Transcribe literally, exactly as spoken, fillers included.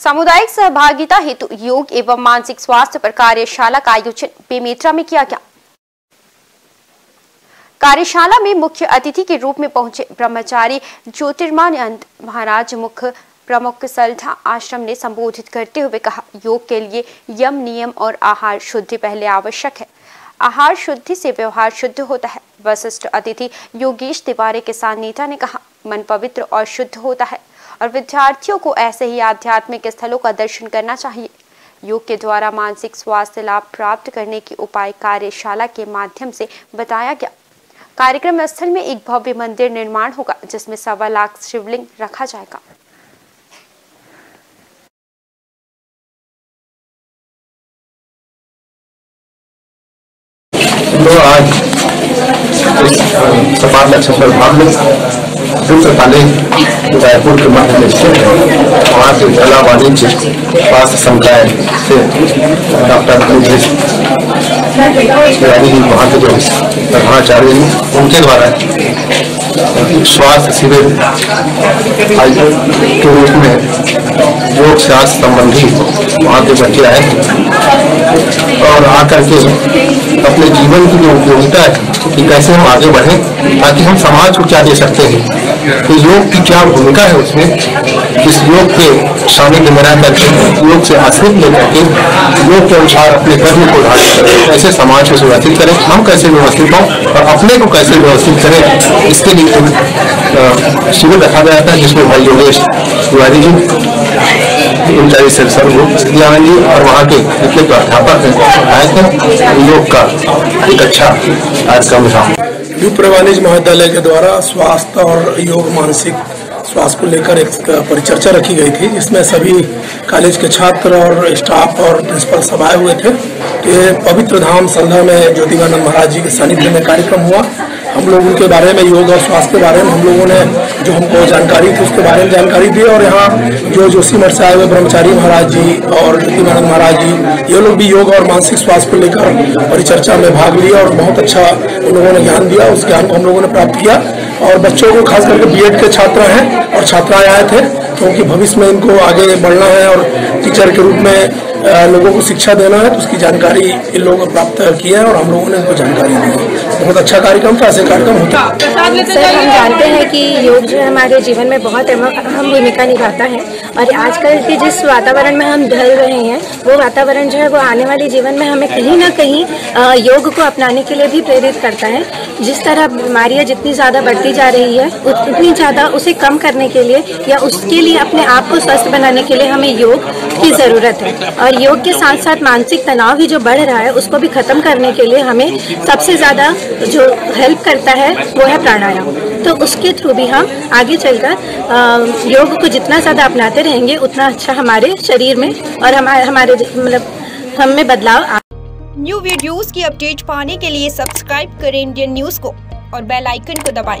सामुदायिक सहभागिता हेतु योग एवं मानसिक स्वास्थ्य पर कार्यशाला का आयोजन बेमेतरा में किया गया। कार्यशाला में मुख्य अतिथि के रूप में पहुंचे ब्रह्मचारी ज्योतिर्मयानंद महाराज मुख्य प्रमुख सलधा आश्रम ने संबोधित करते हुए कहा, योग के लिए यम नियम और आहार शुद्धि पहले आवश्यक है। आहार शुद्धि से व्यवहार शुद्ध होता है। वरिष्ठ अतिथि योगेश तिवारी किसान नेता ने कहा, मन पवित्र और शुद्ध होता है और विद्यार्थियों को ऐसे ही आध्यात्मिक स्थलों का दर्शन करना चाहिए। योग के द्वारा मानसिक स्वास्थ्य लाभ प्राप्त करने के उपाय कार्यशाला के माध्यम से बताया गया। कार्यक्रम स्थल में एक भव्य मंदिर निर्माण होगा जिसमें सवा लाख शिवलिंग रखा जाएगा। तो आज तो रायपुर के मध्य स्थित है, वहाँ के जिला वाणिज्य स्वास्थ्य संकाय से डॉक्टर योगेश तिवारी जी वहाँ के जो ब्रह्मचारी हैं उनके द्वारा स्वास्थ्य शिविर आयोजन के रूप में योग स्वास्थ्य संबंधी वहाँ के बच्चे आए और आकर के अपने जीवन की जो उपयोगिता है कि कैसे हम आगे बढ़ें ताकि हम समाज को क्या दे सकते हैं, तो योग की क्या भूमिका है उसमें, इस योग के सामने में रह करके योग से आश्रित लेकर के योग के अनुसार अपने कर्म को ढालें, कैसे समाज को सुव्यवस्थित करें, हम कैसे व्यवस्थित हों और अपने को कैसे व्यवस्थित करें, इसके लिए शिविर रखा गया था जिसमें भाई योगेश तिवारी जी इंचार्ज सर सरगुण जी और वहाँ के जितने प्राध्यापक हैं आए थे। योग का एक अच्छा कार्यक्रम था। यूप्रवाणिज महाविद्यालय के द्वारा स्वास्थ्य और योग मानसिक स्वास्थ्य को लेकर एक परिचर्चा रखी गई थी जिसमें सभी कॉलेज के छात्र और स्टाफ और प्रिंसिपल सब आए हुए थे। ये पवित्र धाम सलधा में ज्योतिर्मयानंद महाराज जी के सानिध्य में कार्यक्रम हुआ। हम लोग उनके बारे में योग और स्वास्थ्य के बारे में हम लोगों ने जो हमको जानकारी थी उसके बारे में जानकारी दी और यहाँ जो जोशी मठ से आए हुए ब्रह्मचारी महाराज जी और ज्योतिर्मयानंद महाराज जी ये लोग भी योग और मानसिक स्वास्थ्य को लेकर परिचर्चा में भाग लिया और बहुत अच्छा उन लोगों ने ज्ञान दिया। उस ज्ञान को हम लोगों ने प्राप्त किया और बच्चों को खास करके बी एड के छात्र हैं और छात्राएँ आए थे क्योंकि भविष्य में इनको आगे बढ़ना है और टीचर के रूप में लोगों को शिक्षा देना है, तो उसकी जानकारी इन लोगों ने प्राप्त की है और हम लोगों ने इनको जानकारी दी है। बहुत अच्छा कार्यक्रम था। ऐसे कार्यक्रम होता है सर, हम जानते हैं कि योग जो है हमारे जीवन में बहुत अहम भूमिका निभाता है और आजकल के जिस वातावरण में हम ढल रहे हैं वो वातावरण जो है वो आने वाले जीवन में हमें कहीं ना कहीं योग को अपनाने के लिए भी प्रेरित करता है। जिस तरह बीमारियाँ जितनी ज़्यादा बढ़ती जा रही है उतनी ज़्यादा उसे कम करने के लिए या उसके लिए अपने आप को स्वस्थ बनाने के लिए हमें योग की ज़रूरत है और योग के साथ साथ मानसिक तनाव भी जो बढ़ रहा है उसको भी खत्म करने के लिए हमें सबसे ज़्यादा जो हेल्प करता है वो है प्राणायाम। तो उसके थ्रू भी हम आगे चलकर योग को जितना ज़्यादा अपनाते रहेंगे उतना अच्छा हमारे शरीर में और हमारे हमारे मतलब हम में बदलाव आ। न्यू वीडियोस की अपडेट पाने के लिए सब्सक्राइब करें इंडियन न्यूज़ को और बेल आइकन को दबाएं।